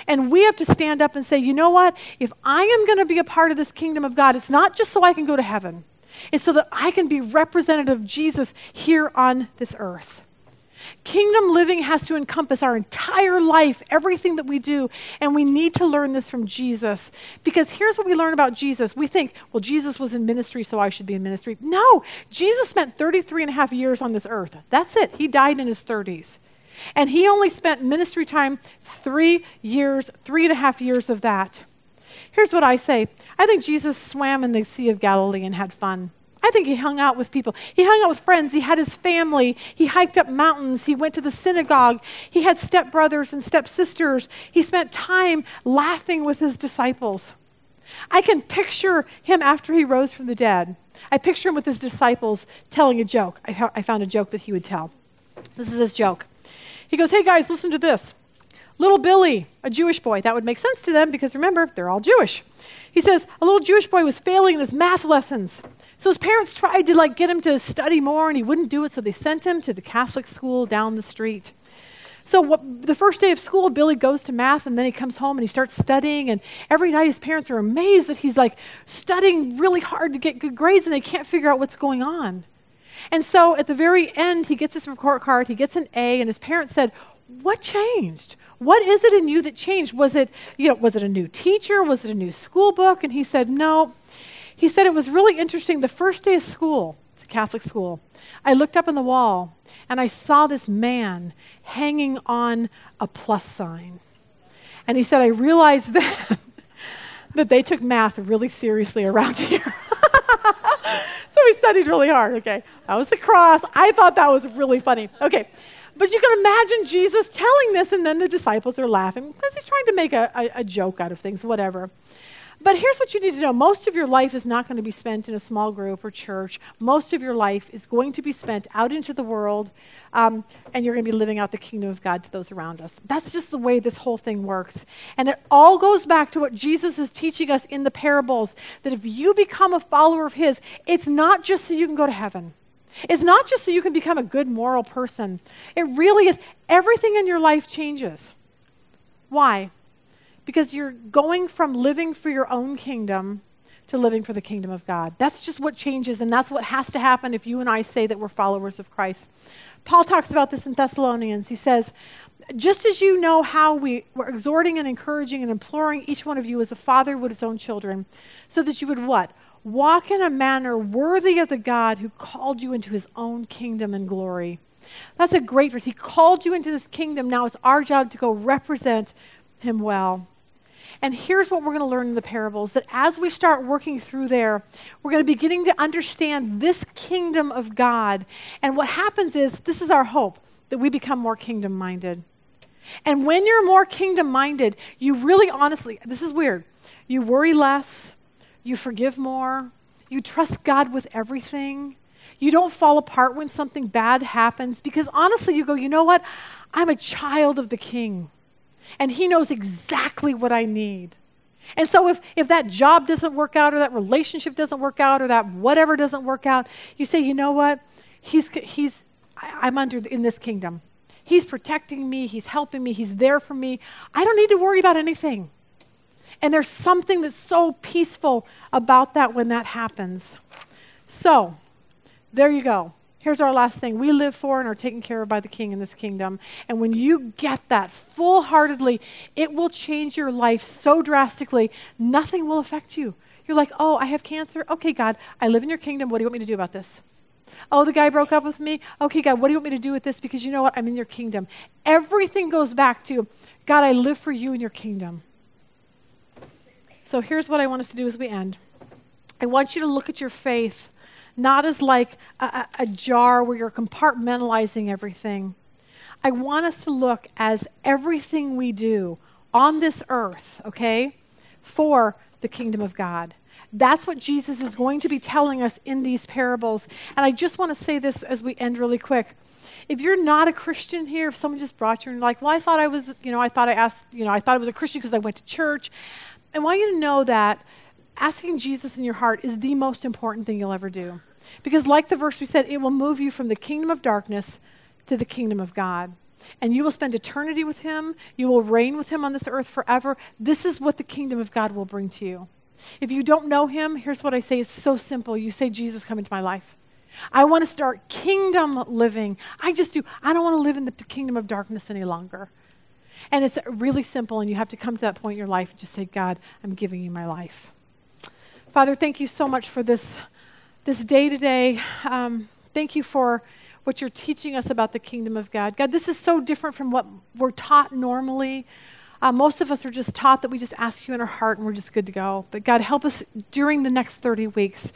And we have to stand up and say, you know what? If I am going to be a part of this kingdom of God, it's not just so I can go to heaven. It's so that I can be representative of Jesus here on this earth. Kingdom living has to encompass our entire life, everything that we do, and we need to learn this from Jesus. Because here's what we learn about Jesus. We think, well, Jesus was in ministry, so I should be in ministry. No, Jesus spent 33 and a half years on this earth. That's it. He died in his 30s. And he only spent ministry time 3 years, 3.5 years of that. Here's what I say. I think Jesus swam in the Sea of Galilee and had fun. I think he hung out with people. He hung out with friends. He had his family. He hiked up mountains. He went to the synagogue. He had stepbrothers and stepsisters. He spent time laughing with his disciples. I can picture him after he rose from the dead. I picture him with his disciples telling a joke. I found a joke that he would tell. This is his joke. He goes, hey guys, listen to this. Little Billy, a Jewish boy. That would make sense to them because remember, they're all Jewish. He says, a little Jewish boy was failing in his math lessons. So his parents tried to get him to study more and he wouldn't do it. So they sent him to the Catholic school down the street. So the first day of school, Billy goes to math and then he comes home and he starts studying. And every night his parents are amazed that he's studying really hard to get good grades and they can't figure out what's going on. And so at the very end, he gets his report card, he gets an A, and his parents said, what changed? What is it in you that changed? Was it a new teacher? Was it a new school book? And he said, no. He said, it was really interesting. The first day of school, it's a Catholic school, I looked up on the wall and I saw this man hanging on a plus sign. And he said, I realized then that they took math really seriously around here. So he studied really hard, okay. That was the cross. I thought that was really funny. Okay, but you can imagine Jesus telling this and then the disciples are laughing because he's trying to make a joke out of things, whatever. But here's what you need to know. Most of your life is not going to be spent in a small group or church. Most of your life is going to be spent out into the world, and you're going to be living out the kingdom of God to those around us. That's just the way this whole thing works. And it all goes back to what Jesus is teaching us in the parables, that if you become a follower of his, it's not just so you can go to heaven. It's not just so you can become a good moral person. It really is. Everything in your life changes. Why? Because you're going from living for your own kingdom to living for the kingdom of God. That's just what changes, and that's what has to happen if you and I say that we're followers of Christ. Paul talks about this in Thessalonians. He says, just as you know how we were exhorting and encouraging and imploring each one of you as a father would his own children, so that you would what? Walk in a manner worthy of the God who called you into his own kingdom and glory. That's a great verse. He called you into this kingdom. Now it's our job to go represent him well. And here's what we're going to learn in the parables, that as we start working through there, we're going to be getting to understand this kingdom of God. And what happens is, this is our hope, that we become more kingdom-minded. And when you're more kingdom-minded, you really honestly, this is weird, you worry less, you forgive more, you trust God with everything. You don't fall apart when something bad happens, because honestly, you go, you know what? I'm a child of the King. And he knows exactly what I need. And so if that job doesn't work out, or that relationship doesn't work out, or that whatever doesn't work out, you say, you know what? I'm in this kingdom. He's protecting me. He's helping me. He's there for me. I don't need to worry about anything. And there's something that's so peaceful about that when that happens. So there you go. Here's our last thing. We live for and are taken care of by the King in this kingdom. And when you get that full-heartedly, it will change your life so drastically, nothing will affect you. You're like, oh, I have cancer. Okay, God, I live in your kingdom. What do you want me to do about this? Oh, the guy broke up with me. Okay, God, what do you want me to do with this? Because you know what? I'm in your kingdom. Everything goes back to, God, I live for you in your kingdom. So here's what I want us to do as we end. I want you to look at your faith not as like a jar where you're compartmentalizing everything. I want us to look as everything we do on this earth, okay, for the kingdom of God. That's what Jesus is going to be telling us in these parables. And I just want to say this as we end really quick. If you're not a Christian here, if someone just brought you and you're like, well, I thought I was, I thought I was a Christian because I went to church. I want you to know that asking Jesus in your heart is the most important thing you'll ever do. Because like the verse we said, it will move you from the kingdom of darkness to the kingdom of God. And you will spend eternity with him. You will reign with him on this earth forever. This is what the kingdom of God will bring to you. If you don't know him, here's what I say. It's so simple. You say, Jesus, come into my life. I want to start kingdom living. I don't want to live in the kingdom of darkness any longer. And it's really simple, and you have to come to that point in your life and just say, God, I'm giving you my life. Father, thank you so much for this day today. Thank you for what you're teaching us about the kingdom of God. God, this is so different from what we're taught normally. Most of us are just taught that we just ask you in our heart and we're just good to go. But God, help us during the next 30 weeks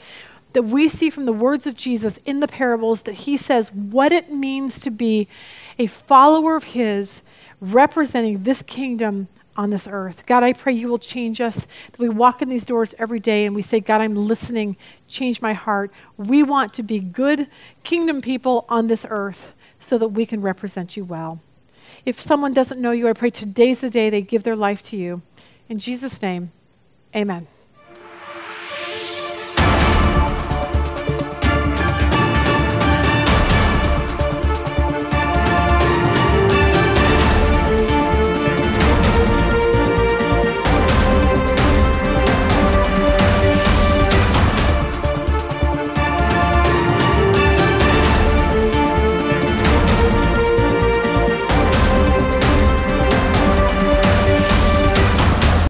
that we see from the words of Jesus in the parables that he says what it means to be a follower of his representing this kingdom on this earth. God, I pray you will change us, that we walk in these doors every day and we say, God, I'm listening, change my heart. We want to be good kingdom people on this earth so that we can represent you well. If someone doesn't know you, I pray today's the day they give their life to you. In Jesus' name, amen.